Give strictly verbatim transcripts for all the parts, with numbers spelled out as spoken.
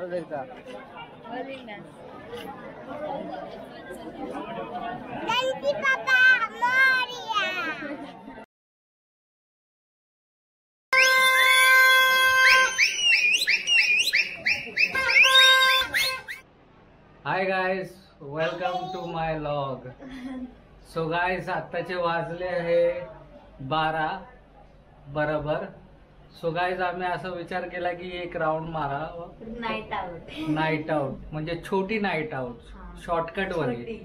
High guys, welcome to my vlog. So guys, आत्ताचे वाजले आहे बारा बरोबर। सो गाइस, आम्ही असा विचार केला की एक राउंड मारा नाईट आउट। नाईट आउट म्हणजे छोटी नाईट आउट, शॉर्टकट वाली,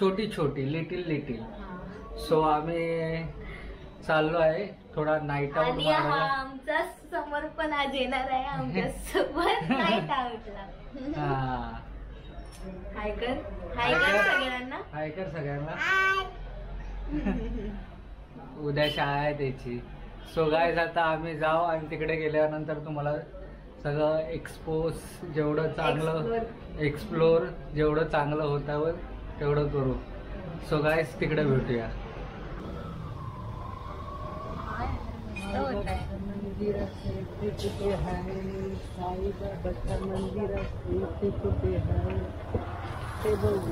छोटी छोटी, लिटिल लिटिल। सो आम्ही चाललो आहे थोडा नाईट आउट मारायला। आमचा समर पण आज येणार आहे आमच्या सोबत नाईट आउटला। हां, हाय कर, हाय कर सगळ्यांना, हाय कर सगळ्यांना। उद्या शाळा आहे त्याची। सो गाइस, आता आम्ही जाऊ आणि तिकडे गेल्यानंतर तुम्हाला सगळं एक्सपोज जेवढं चांगलं, एक्सप्लोर जेवढं चांगलं होतं तेवढं करू। सो गाइस, तिकडे भेटूया।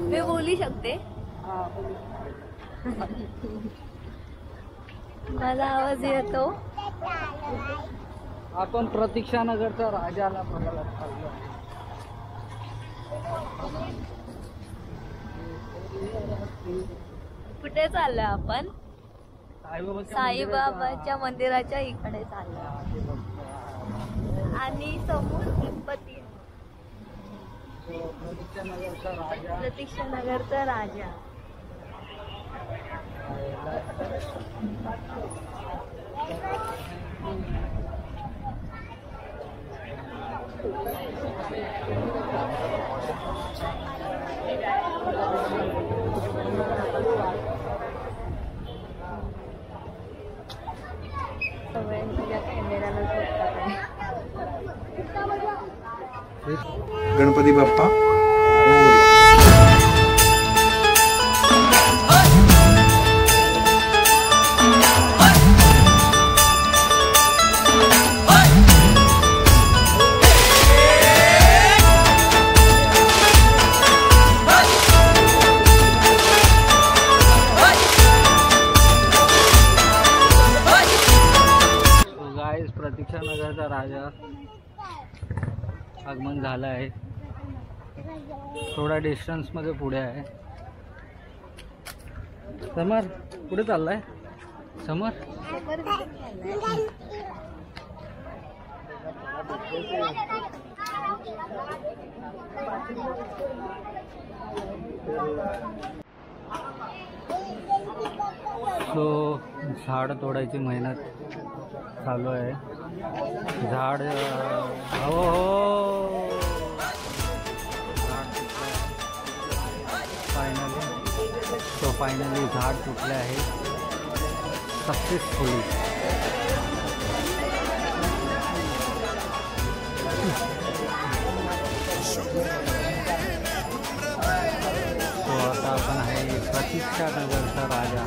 मी बोलू शकते, माझा आवाज येतो। आपण प्रतीक्षा नगरचा राजाला बघायला चाललो। कुठे चाललोय आपण? साईबाबाच्या मंदिराच्या इकडे चाललोय आणि समोर गणपती। प्रतीक्षा नगरचा राजा। गणपती बाप्पा प्रतीक्षा नगरचा राजा आगमन झाला आहे। थोड़ा डिस्टन्स मध्ये पुढे आहे। समर पुढे चाललाय। समर तो झाड तोडायची मेहनत चालू आहे। झाड हो फायनली, तो फायनली झाड तुटले आहे सक्सेसफुली। तो आता आपण आहे प्रतीक्षा नगरचा राजा।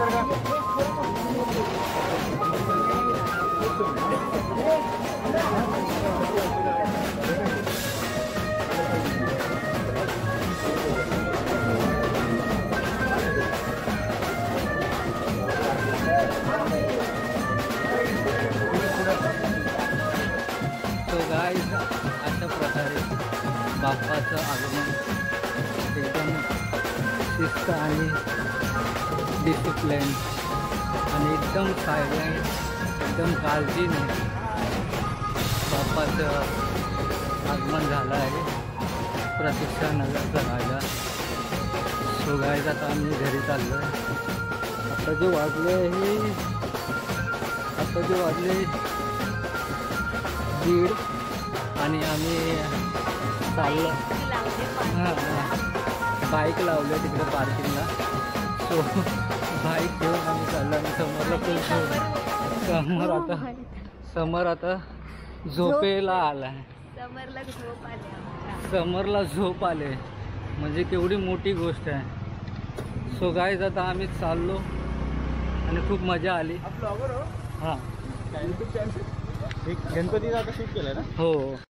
अशा प्रकारे बाप्पाचं आगमन एकदम शिस्त आणि डिसिप्लिन आणि एकदम सायलेंट एकदम काळजीने बाप्पाचं आगमन झालं आहे प्रतीक्षा नगरचा राजा शोधायचा काम मी घरी चाललो आहे। आता जे वाजले हे आता जे वाजले दीड आणि आम्ही चाललो हां बाईक लावले तिकडे पार्किंगला सो बाईक घेऊन आम्ही चाललो आणि समोरला कोण समोर आता समोर आता झोपेला आला समोरला झोप आले समोरला झोप आले म्हणजे केवढी मोठी गोष्ट आहे। सो गाईज आता आम्ही चाललो आणि खूप मजा आली। हां गणपती दादा शूट केलं ना हो।